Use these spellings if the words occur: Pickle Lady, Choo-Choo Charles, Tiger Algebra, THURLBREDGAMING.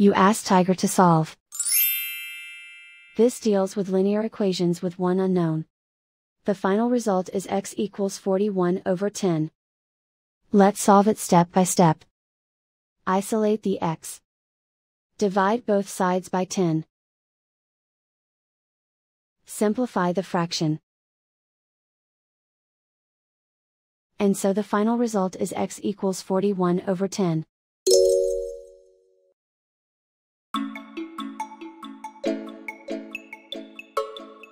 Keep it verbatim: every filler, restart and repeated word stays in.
you ask Tiger to solve. This deals with linear equations with one unknown. The final result is x equals forty-one over ten. Let's solve it step by step. Isolate the x. Divide both sides by ten. Simplify the fraction. And so the final result is x equals forty-one over ten.